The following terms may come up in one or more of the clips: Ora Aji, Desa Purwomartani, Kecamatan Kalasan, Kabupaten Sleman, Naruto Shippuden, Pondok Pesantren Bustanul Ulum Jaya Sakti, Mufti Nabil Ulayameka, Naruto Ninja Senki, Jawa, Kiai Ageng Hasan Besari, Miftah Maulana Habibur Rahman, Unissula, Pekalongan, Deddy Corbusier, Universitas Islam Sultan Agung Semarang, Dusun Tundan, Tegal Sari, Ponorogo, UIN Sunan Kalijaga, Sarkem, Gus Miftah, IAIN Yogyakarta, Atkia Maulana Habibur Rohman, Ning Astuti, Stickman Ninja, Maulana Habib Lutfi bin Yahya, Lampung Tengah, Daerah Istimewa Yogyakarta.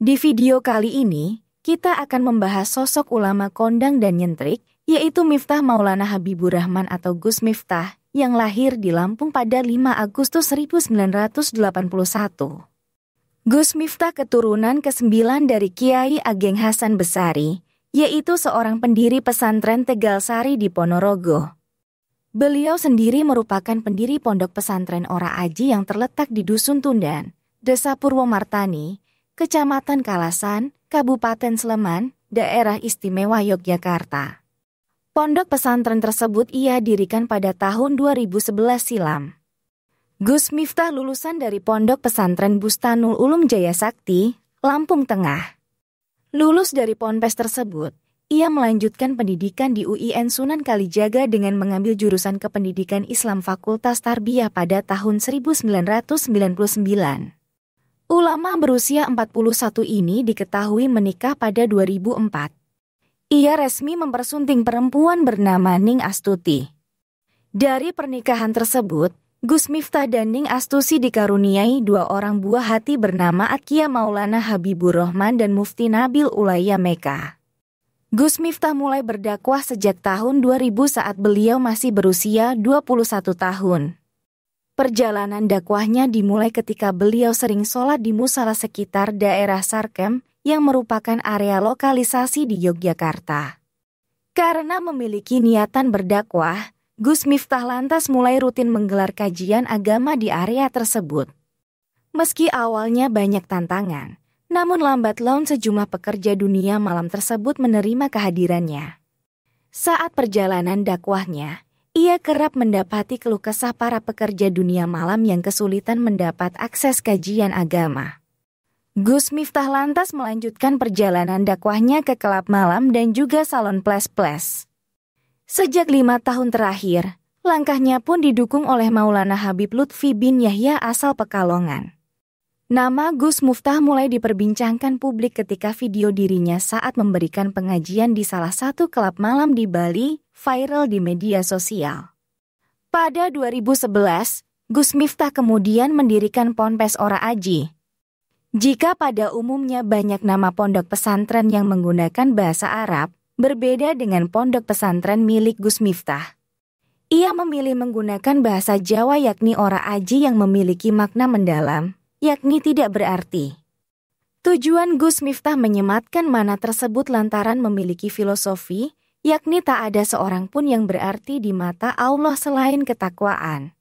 Di video kali ini, kita akan membahas sosok ulama kondang dan nyentrik, yaitu Miftah Maulana Habibur Rahman atau Gus Miftah, yang lahir di Lampung pada 5 Agustus 1981. Gus Miftah keturunan ke-9 dari Kiai Ageng Hasan Besari, yaitu seorang pendiri pesantren Tegal Sari di Ponorogo. Beliau sendiri merupakan pendiri pondok pesantren Ora Aji yang terletak di Dusun Tundan, Desa Purwomartani, Kecamatan Kalasan, Kabupaten Sleman, Daerah Istimewa Yogyakarta. Pondok pesantren tersebut ia dirikan pada tahun 2011 silam. Gus Miftah lulusan dari Pondok Pesantren Bustanul Ulum Jaya Sakti, Lampung Tengah. Lulus dari ponpes tersebut, ia melanjutkan pendidikan di UIN Sunan Kalijaga dengan mengambil jurusan Kependidikan Islam Fakultas Tarbiyah pada tahun 1999. Ulama berusia 41 ini diketahui menikah pada 2004. Ia resmi mempersunting perempuan bernama Ning Astuti. Dari pernikahan tersebut, Gus Miftah dan Ning Astuti dikaruniai 2 orang buah hati bernama Atkia Maulana Habibur Rohman dan Mufti Nabil Ulayameka. Gus Miftah mulai berdakwah sejak tahun 2000 saat beliau masih berusia 21 tahun. Perjalanan dakwahnya dimulai ketika beliau sering sholat di musala sekitar daerah Sarkem yang merupakan area lokalisasi di Yogyakarta. Karena memiliki niatan berdakwah, Gus Miftah lantas mulai rutin menggelar kajian agama di area tersebut. Meski awalnya banyak tantangan, namun lambat laun sejumlah pekerja dunia malam tersebut menerima kehadirannya. Saat perjalanan dakwahnya, ia kerap mendapati keluh kesah para pekerja dunia malam yang kesulitan mendapat akses kajian agama. Gus Miftah lantas melanjutkan perjalanan dakwahnya ke klub malam dan juga salon ples-ples. Sejak 5 tahun terakhir, langkahnya pun didukung oleh Maulana Habib Lutfi bin Yahya asal Pekalongan. Nama Gus Miftah mulai diperbincangkan publik ketika video dirinya saat memberikan pengajian di salah satu klub malam di Bali, viral di media sosial. Pada 2011, Gus Miftah kemudian mendirikan ponpes Ora Aji. Jika pada umumnya banyak nama pondok pesantren yang menggunakan bahasa Arab, berbeda dengan pondok pesantren milik Gus Miftah. Ia memilih menggunakan bahasa Jawa yakni Ora Aji yang memiliki makna mendalam, yakni tidak berarti. Tujuan Gus Miftah menyematkan makna tersebut lantaran memiliki filosofi, yakni tak ada seorang pun yang berarti di mata Allah selain ketakwaan.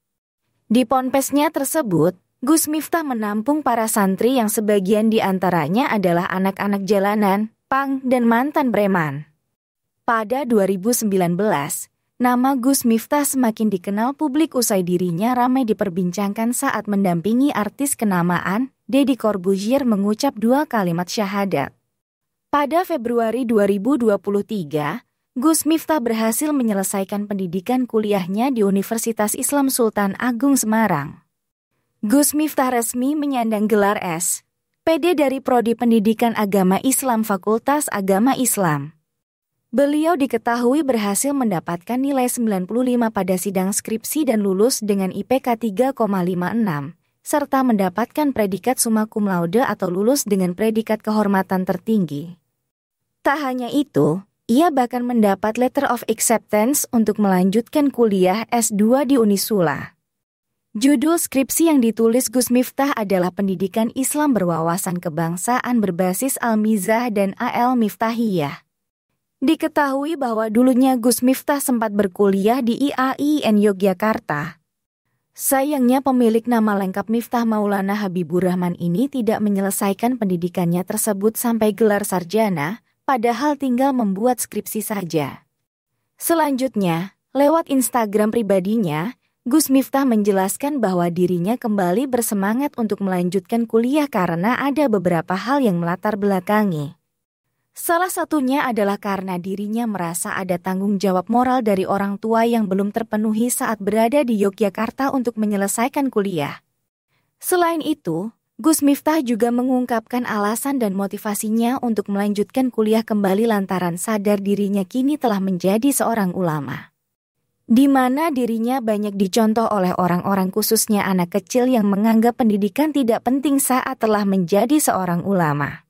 Di ponpesnya tersebut, Gus Miftah menampung para santri yang sebagian di antaranya adalah anak-anak jalanan, pang, dan mantan preman. Pada 2019, nama Gus Miftah semakin dikenal publik usai dirinya ramai diperbincangkan saat mendampingi artis kenamaan, Deddy Corbusier mengucap 2 kalimat syahadat. Pada Februari 2023, Gus Miftah berhasil menyelesaikan pendidikan kuliahnya di Universitas Islam Sultan Agung Semarang. Gus Miftah resmi menyandang gelar S.Pd dari Prodi Pendidikan Agama Islam Fakultas Agama Islam. Beliau diketahui berhasil mendapatkan nilai 95 pada sidang skripsi dan lulus dengan IPK 3,56, serta mendapatkan predikat summa cum laude atau lulus dengan predikat kehormatan tertinggi. Tak hanya itu, ia bahkan mendapat letter of acceptance untuk melanjutkan kuliah S2 di Unissula. Judul skripsi yang ditulis Gus Miftah adalah Pendidikan Islam Berwawasan Kebangsaan Berbasis Al-Mizah dan Al Miftahiyah. Diketahui bahwa dulunya Gus Miftah sempat berkuliah di IAIN Yogyakarta. Sayangnya pemilik nama lengkap Miftah Maulana Habibur Rahman ini tidak menyelesaikan pendidikannya tersebut sampai gelar sarjana, padahal tinggal membuat skripsi saja. Selanjutnya, lewat Instagram pribadinya, Gus Miftah menjelaskan bahwa dirinya kembali bersemangat untuk melanjutkan kuliah karena ada beberapa hal yang melatar belakangi. Salah satunya adalah karena dirinya merasa ada tanggung jawab moral dari orang tua yang belum terpenuhi saat berada di Yogyakarta untuk menyelesaikan kuliah. Selain itu, Gus Miftah juga mengungkapkan alasan dan motivasinya untuk melanjutkan kuliah kembali lantaran sadar dirinya kini telah menjadi seorang ulama. Di mana dirinya banyak dicontoh oleh orang-orang khususnya anak kecil yang menganggap pendidikan tidak penting saat telah menjadi seorang ulama.